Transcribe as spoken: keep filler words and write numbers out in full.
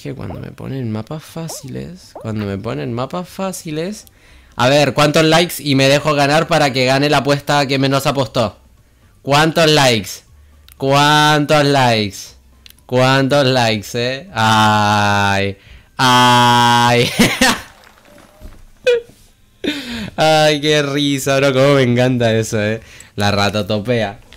es que cuando me ponen mapas fáciles, cuando me ponen mapas fáciles... A ver, ¿cuántos likes y me dejo ganar para que gane la apuesta que menos apostó? ¿Cuántos likes? ¿Cuántos likes? ¿Cuántos likes, eh? ¡Ay! ¡Ay! ¡Ay, qué risa, bro! Cómo me encanta eso, eh. La ratatopea.